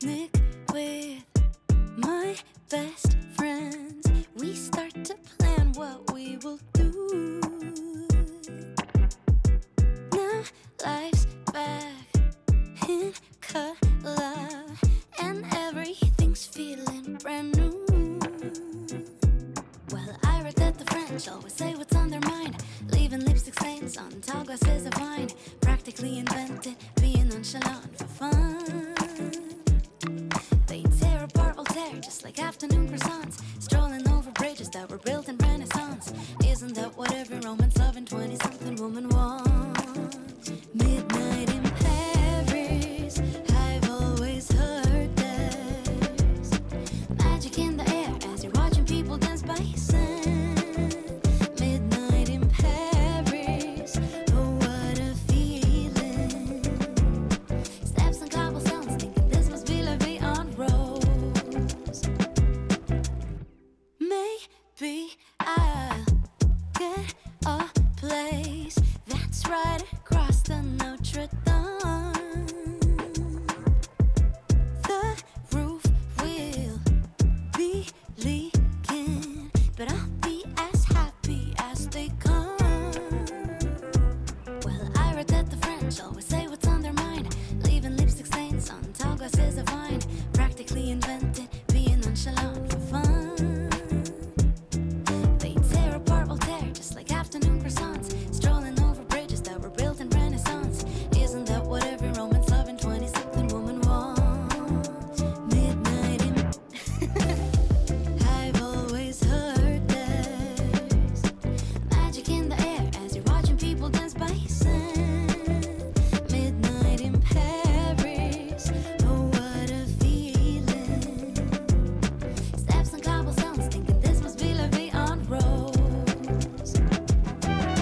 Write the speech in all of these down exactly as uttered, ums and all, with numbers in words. picnic with my best friends. We start to plan what we will do. Now life's back in color, and everything's feeling brand new. Well, I read that the French always say what's on their mind, leaving lipstick stains on tall glasses of wine. Practically invented being nonchalant for fun. They tear apart Voltaire just like afternoon croissants, strolling over bridges that were built in Renaissance. Isn't that what every romance-loving twenty-something woman wants? Midnight in Paris, I've always heard there's magic in the air as you're watching people dance by sand. Midnight in Paris, oh what a feeling. Steps and cobblestones, thinking this must be La Vie en Rose. Maybe I'll get a place that's right across the Notre Dame. The roof will be leaking, but I'll be as happy as they come. Well, I read that the French always say what's on their mind, leaving lipstick stains on tall glasses of wine. Practically invented being nonchalant for fun. They tear apart Voltaire just like afternoon croissants, strolling over bridges that were built in Renaissance. Isn't that what every romance-loving twenty-something woman wants? Midnight in... I've always heard there's magic in the air as you're watching people dance by sand. Midnight in Paris, oh what a feeling. Steps and cobblestones, thinking this must be La Vie en Rose. Midnight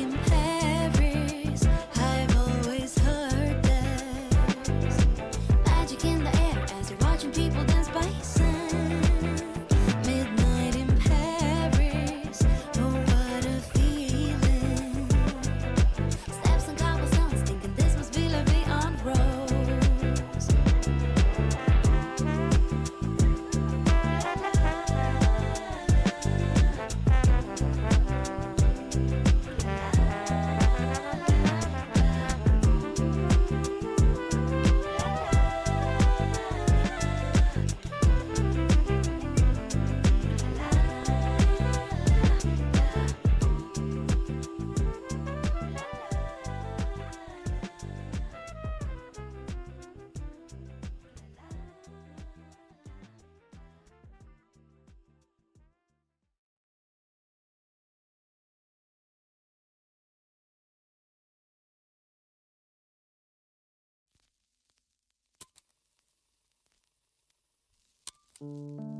in Paris, I've always heard there's magic in the air as you're watching people dance by sand. Midnight in Paris, oh what a feeling. Steps and cobblestones, thinking this must be La Vie en Rose. Thank you.